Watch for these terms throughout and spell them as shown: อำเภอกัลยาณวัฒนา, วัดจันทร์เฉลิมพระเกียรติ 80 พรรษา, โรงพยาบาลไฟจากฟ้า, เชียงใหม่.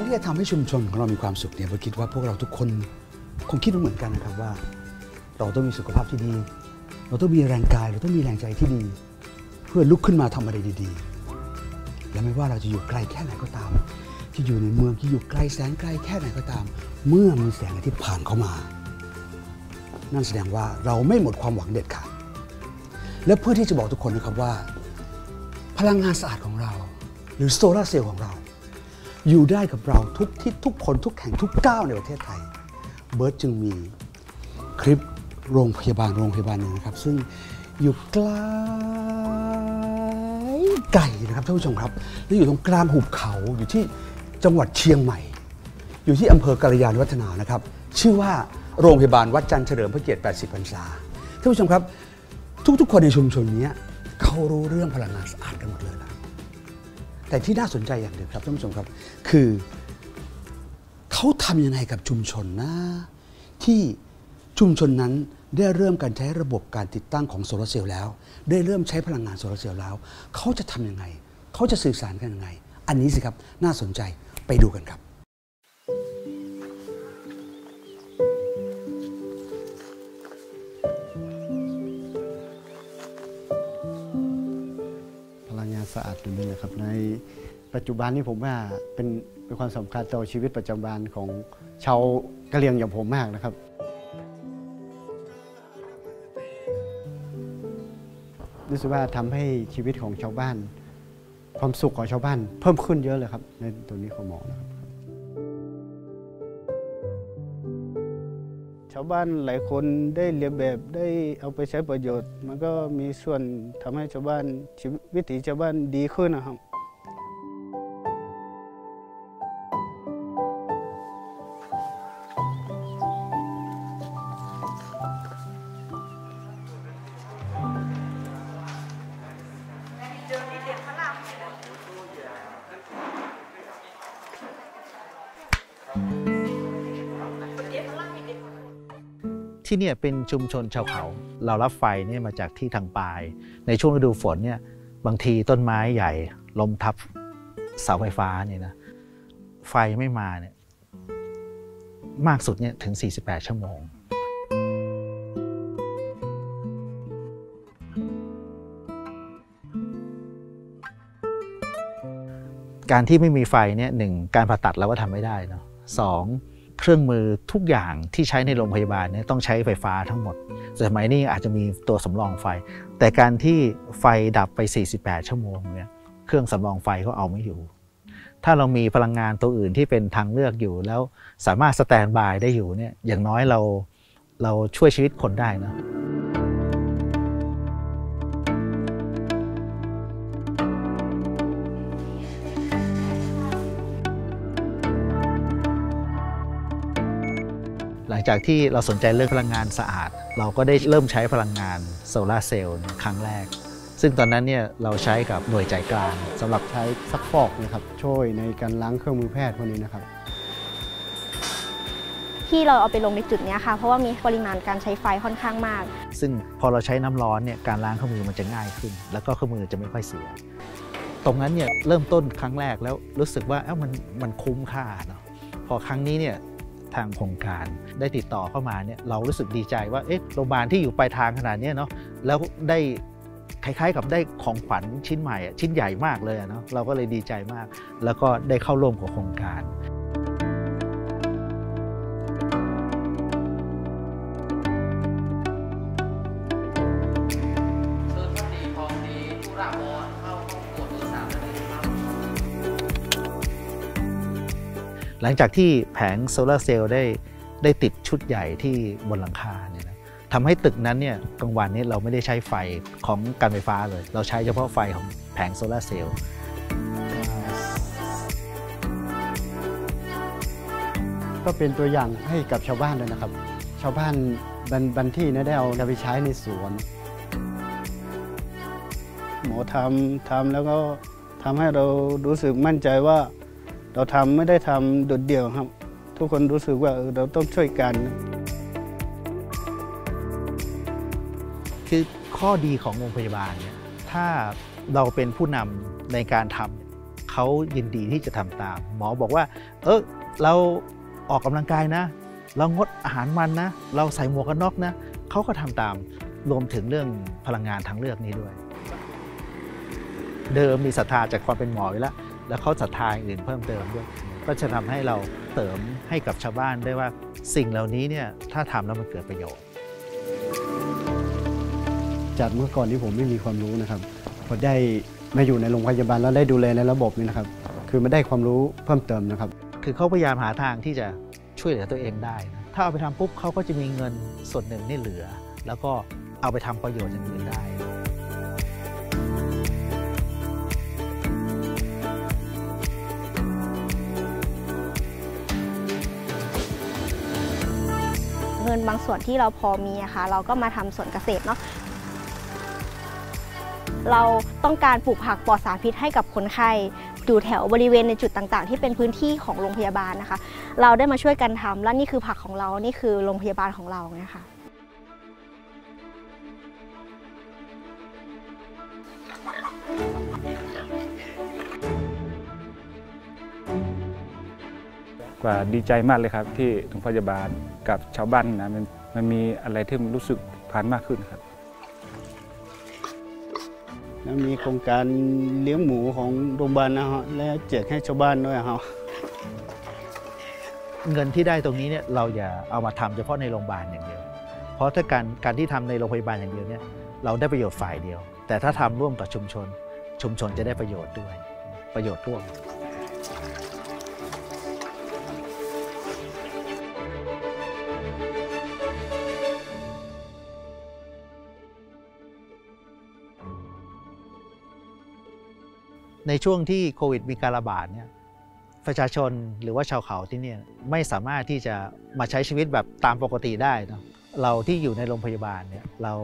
การที่จะทำให้ชุมชนของเรามีความสุขเนี่ยผมคิดว่าพวกเราทุกคนคงคิดเหมือนกันนะครับว่าเราต้องมีสุขภาพที่ดีเราต้องมีแรงกายเราต้องมีแรงใจที่ดีเพื่อลุกขึ้นมาทำอะไรดีๆและไม่ว่าเราจะอยู่ไกลแค่ไหนก็ตามที่อยู่ในเมืองที่อยู่ไกลแสนไกลแค่ไหนก็ตามเมื่อมีแสงอาทิตย์ผ่านเข้ามานั่นแสดงว่าเราไม่หมดความหวังเด็ดขาดและเพื่อที่จะบอกทุกคนนะครับว่าพลังงานสะอาดของเราหรือโซลาร์เซลล์ของเราอยู่ได้กับเราทุกทิศทุกคนทุกแห่งทุกก้าวในประเทศไทยเบิร์ดจึงมีคลิปโรงพยาบาลหนึ่งนะครับซึ่งอยู่ไกลไกลนะครับท่านผู้ชมครับและอยู่ตรงกลางหุบเขาอยู่ที่จังหวัดเชียงใหม่อยู่ที่อำเภอกัลยาณวัฒนานะครับชื่อว่าโรงพยาบาลวัดจันทร์เฉลิมพระเกียรติ 80 พรรษาท่านผู้ชมครับทุกๆคนในชุมชนนี้เขารู้เรื่องพลังงานสะอาดกันหมดเลยนะแต่ที่น่าสนใจอย่างเดียวครับท่านผู้ชมครับคือเขาทำยังไงกับชุมชนนะที่ชุมชนนั้นได้เริ่มการใช้ระบบการติดตั้งของโซลาร์เซลล์แล้วได้เริ่มใช้พลังงานโซลาร์เซลล์แล้วเขาจะทำยังไงเขาจะสื่อสารกันยังไงอันนี้สิครับน่าสนใจไปดูกันครับสะอาดตรงนี้นะครับในปัจจุบันนี้ผมว่าเป็นความสำคัญต่อชีวิตประจำวันของชาวกะเหรี่ยงอย่างผมมากนะครับรู้สึกว่าทำให้ชีวิตของชาวบ้านความสุขของชาวบ้านเพิ่มขึ้นเยอะเลยครับในตรงนี้ของหมอนะครับชาวบ้านหลายคนได้เรียนแบบได้เอาไปใช้ประโยชน์มันก็มีส่วนทำให้ชาวบ้านวิถีชาวบ้านดีขึ้นนะครับที่นี่เป็นชุมชนชาวเขาเรารับไฟเนี่ยมาจากที่ทางปลายในช่วงฤดูฝนเนี่ยบางทีต้นไม้ใหญ่ล้มทับเสาไฟฟ้าเนี่ยนะไฟไม่มาเนี่ยมากสุดเนี่ยถึง48ชั่วโมงการที่ไม่มีไฟเนี่ยหนึ่งการผ่าตัดเราก็ทำไม่ได้เนาะสองเครื่องมือทุกอย่างที่ใช้ในโรงพยาบาลเนี่ยต้องใช้ไฟฟ้าทั้งหมดสมัยนี้อาจจะมีตัวสำรองไฟแต่การที่ไฟดับไป48ชั่วโมงเนี่ยเครื่องสำรองไฟก็เอาไม่อยู่ถ้าเรามีพลังงานตัวอื่นที่เป็นทางเลือกอยู่แล้วสามารถสแตนด์บายได้อยู่เนี่ยอย่างน้อยเราช่วยชีวิตคนได้นะหลังจากที่เราสนใจเรื่องพลังงานสะอาดเราก็ได้เริ่มใช้พลังงานโซลาร์เซลล์ครั้งแรกซึ่งตอนนั้นเนี่ยเราใช้กับหน่วยใจกลางสำหรับใช้ซักฟอกนะครับช่วยในการล้างเครื่องมือแพทย์พวกนี้นะครับที่เราเอาไปลงในจุดนี้ค่ะเพราะว่ามีปริมาณการใช้ไฟค่อนข้างมากซึ่งพอเราใช้น้ำร้อนเนี่ยการล้างเครื่องมือมันจะง่ายขึ้นแล้วก็เครื่องมือจะไม่ค่อยเสียตรงนั้นเนี่ยเริ่มต้นครั้งแรกแล้วรู้สึกว่ามันคุ้มค่าเนาะพอครั้งนี้เนี่ยทางโครงการได้ติดต่อเข้ามาเนี่ยเรารู้สึกดีใจว่าเอ๊ะโรงพยาบาลที่อยู่ปลายทางขนาดนี้เนาะแล้วได้คล้ายๆกับได้ของขวัญชิ้นใหม่ชิ้นใหญ่มากเลยเนาะเราก็เลยดีใจมากแล้วก็ได้เข้าร่วมกับโครงการหลังจากที่แผงโซลาร์เซลล์ได้ติดชุดใหญ่ที่บนหลังคาเนี่ยนะทำให้ตึกนั้นเนี่ยกลางวันนี้เราไม่ได้ใช้ไฟของการไฟฟ้าเลยเราใช้เฉพาะไฟของแผงโซลาร์เซลล์ก็เป็นตัวอย่างให้กับชาวบ้านเลยนะครับชาวบ้านบางที่นะได้เอาไปใช้ในสวนหมอทำแล้วก็ทำให้เรารู้สึกมั่นใจว่าเราทำไม่ได้ทำโดดเดี่ยวครับทุกคนรู้สึกว่าเราต้องช่วยกันคือข้อดีของโรงพยาบาลเนี่ยถ้าเราเป็นผู้นำในการทำเข เขายินดีที่จะทำตามหมอบอกว่าเราออกกำลังกายนะเรางดอาหารมันนะเราใส่หมวกกันน็อกนะเขาก็ทำตามรวมถึงเรื่องพลังงานทางเลือกนี้ด้วยเดิมมีศรัทธาจากความเป็นหมออยู่แล้วแล้วเขาศรัทธาอื่นเพิ่มเติมด้วยก็จะทำให้เราเสริมให้กับชาวบ้านได้ว่าสิ่งเหล่านี้เนี่ยถ้าทำแล้วมันเกิดประโยชน์จากเมื่อก่อนที่ผมไม่มีความรู้นะครับพอได้มาอยู่ในโรงพยาบาลแล้วได้ดูแลในระบบนี้นะครับคือมาได้ความรู้เพิ่มเติมนะครับคือเขาพยายามหาทางที่จะช่วยเหลือตัวเองได้นะถ้าเอาไปทำปุ๊บเขาก็จะมีเงินส่วนหนึ่งนี่เหลือแล้วก็เอาไปทำประโยชน์อย่างอื่นได้เงินบางส่วนที่เราพอมีนะคะเราก็มาทำสวนเกษตรเนาะเราต้องการปลูกผักปลอดสารพิษให้กับคนไข้อยู่แถวบริเวณในจุดต่างๆที่เป็นพื้นที่ของโรงพยาบาลนะคะเราได้มาช่วยกันทำและนี่คือผักของเรานี่คือโรงพยาบาลของเราเนี่ยค่ะกว่าดีใจมากเลยครับที่โรงพยาบาลกับชาวบ้านนะมันมีอะไรที่มันรู้สึกผ่านมากขึ้นครับแล้วมีโครงการเลี้ยงหมูของโรงพยาบาลนะฮะและแจกให้ชาวบ้านด้วยฮะเงินที่ได้ตรงนี้เนี่ยเราอย่าเอามาทำเฉพาะในโรงพยาบาลอย่างเดียวเพราะถ้าการที่ทำในโรงพยาบาลอย่างเดียวเนี่ยเราได้ประโยชน์ฝ่ายเดียวแต่ถ้าทำร่วมกับชุมชนชุมชนจะได้ประโยชน์ด้วยประโยชน์ร่วมในช่วงที่โควิดมีการระบาดเนี่ยประชาชนหรือว่าชาวเขาที่นี่ไม่สามารถที่จะมาใช้ชีวิตแบบตามปกติได้นะเราที่อยู่ในโรงพยาบาลเนี่ยเรา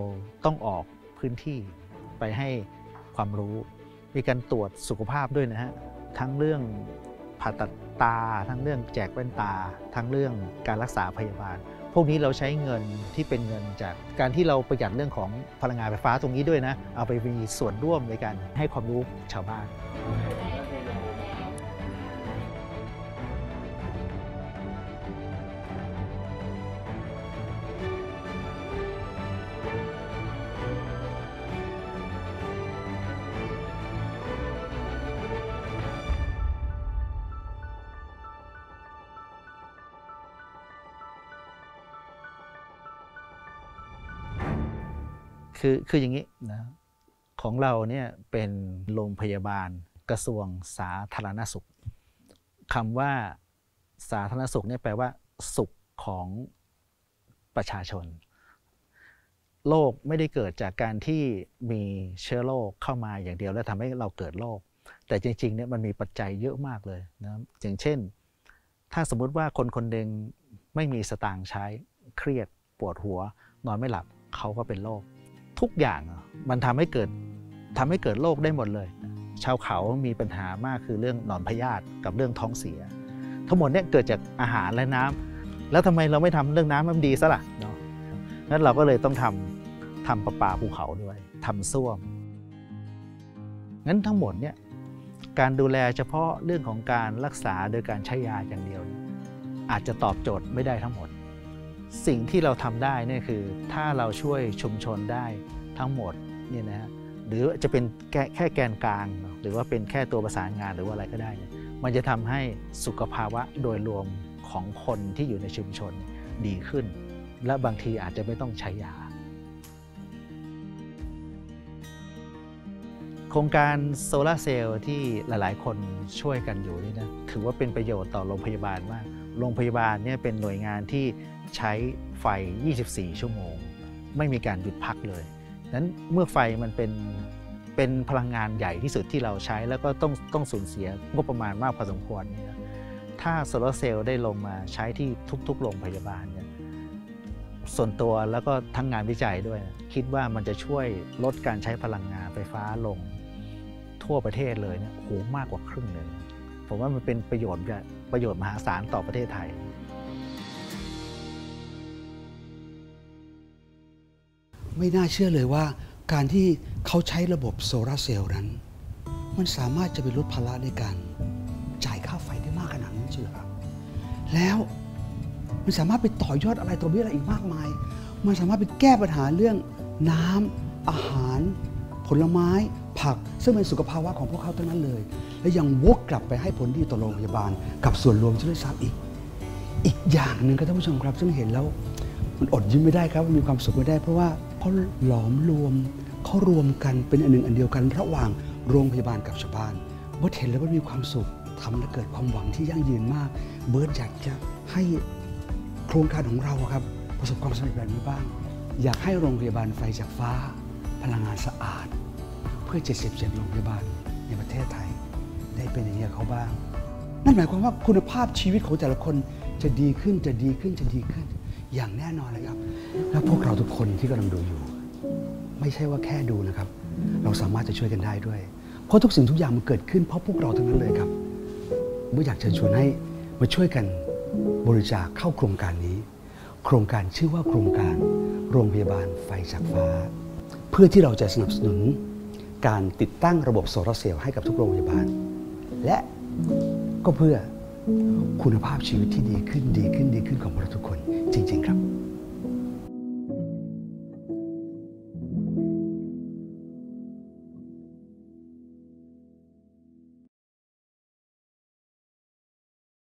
ต้องออกพื้นที่ไปให้ความรู้มีการตรวจสุขภาพด้วยนะฮะทั้งเรื่องผ่าตัดตาทั้งเรื่องแจกแว่นตาทั้งเรื่องการรักษาพยาบาลพวกนี้เราใช้เงินที่เป็นเงินจากการที่เราประหยัดเรื่องของพลังงานไฟฟ้าตรงนี้ด้วยนะเอาไปมีส่วนร่วมในการให้ความรู้ชาวบ้านคืออย่างนี้นะของเราเนี่ยเป็นโรงพยาบาลกระทรวงสาธารณสุขคำว่าสาธารณสุขเนี่ยแปลว่าสุขของประชาชนโรคไม่ได้เกิดจากการที่มีเชื้อโรคเข้ามาอย่างเดียวแล้วทำให้เราเกิดโรคแต่จริงๆเนี่ยมันมีปัจจัยเยอะมากเลยนะอย่างเช่นถ้าสมมุติว่าคนหนึ่งไม่มีสตางค์ใช้เครียดปวดหัวนอนไม่หลับเขาก็เป็นโรคทุกอย่างมันทำให้เกิดโรคได้หมดเลยชาวเขามีปัญหามากคือเรื่องหนอนพยาธิกับเรื่องท้องเสียทั้งหมดเนี่ยเกิดจากอาหารและน้ำแล้วทำไมเราไม่ทำเรื่องน้ำมันดีซะล่ะเนาะงั้นเราก็เลยต้องทำประปาภูเขาด้วยทำส้วมงั้นทั้งหมดเนี่ยการดูแลเฉพาะเรื่องของการรักษาโดยการใช้ยาอย่างเดียวอาจจะตอบโจทย์ไม่ได้ทั้งหมดสิ่งที่เราทำได้นี่คือถ้าเราช่วยชุมชนได้ทั้งหมดเนี่ยนะหรือจะเป็นแค่แกนกลางหรือว่าเป็นแค่ตัวประสานงานหรือว่าอะไรก็ได้มันจะทำให้สุขภาวะโดยรวมของคนที่อยู่ในชุมชนดีขึ้นและบางทีอาจจะไม่ต้องใช้ยาโครงการโซลาร์เซลล์ที่หลายๆคนช่วยกันอยู่นี่นะถือว่าเป็นประโยชน์ต่อโรงพยาบาลมากโรงพยาบาลเนี่ยเป็นหน่วยงานที่ใช้ไฟ24ชั่วโมงไม่มีการหยุดพักเลยนั้นเมื่อไฟมันเป็นพลังงานใหญ่ที่สุดที่เราใช้แล้วก็ต้องสูญเสียงบประมาณมากพอสมควรนะถ้าโซลาร์เซลล์ได้ลงมาใช้ที่ทุกๆโรงพยาบาลเนี่ยส่วนตัวแล้วก็ทั้งงานวิจัยด้วยคิดว่ามันจะช่วยลดการใช้พลังงานไฟฟ้าลงทั่วประเทศเลยเนี่ยโหมากกว่าครึ่งเลยผมว่ามันเป็นประโยชน์มหาศาลต่อประเทศไทยไม่น่าเชื่อเลยว่าการที่เขาใช้ระบบโซลาร์เซลล์นั้น มันสามารถจะไปลดภาระในการจ่ายค่าไฟได้มากขนาดนั้นใช่ไหมครับแล้วมันสามารถไปต่อยอดอะไรต่อเบี้ยอะไรอีกมากมายมันสามารถไปแก้ปัญหาเรื่องน้ำอาหารผลไม้ผักซึ่งเป็นสุขภาวะของพวกเขาทั้งนั้นเลยและยังวกกลับไปให้ผลดีต่อโรงพยาบาลกับส่วนรวมด้วยซ้ำอีกอย่างหนึ่งครับท่านผู้ชมครับซึ่งเห็นแล้วมันอดยิ้มไม่ได้ครับมีความสุขไม่ได้เพราะว่าเขาหลอมรวมเขารวมกันเป็นอันหนึ่งอันเดียวกันระหว่างโรงพยาบาลกับชาวบ้านเบิร์ตเห็นแล้วมันมีความสุขทำและเกิดความหวังที่ยั่งยืนมากเบิร์ตอยากจะให้โครงการของเราครับประสบความสำเร็จแบบนี้บ้างอยากให้โรงพยาบาลไฟจากฟ้าพลังงานสะอาดเพื่อ77โรงพยาบาลในประเทศไทยได้เป็นอย่างนี้เขาบ้างนั่นหมายความว่าคุณภาพชีวิตของแต่ละคนจะดีขึ้นจะดีขึ้นจะดีขึ้นอย่างแน่นอนเลยครับและพวกเราทุกคนที่กำลังดูอยู่ไม่ใช่ว่าแค่ดูนะครับเราสามารถจะช่วยกันได้ด้วยเพราะทุกสิ่งทุกอย่างมันเกิดขึ้นเพราะพวกเราทั้งนั้นเลยครับผมอยากเชิญชวนให้มาช่วยกันบริจาคเข้าโครงการนี้โครงการชื่อว่าโครงการโรงพยาบาลไฟจากฟ้าเพื่อที่เราจะสนับสนุนการติดตั้งระบบโซลาร์เซลล์ให้กับทุกโรงพยาบาลและก็เพื่อคุณภาพชีวิตที่ดีขึ้นของพวกเราทุกคนจริงๆครับ